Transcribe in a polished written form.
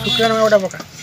Suka nama udah buka.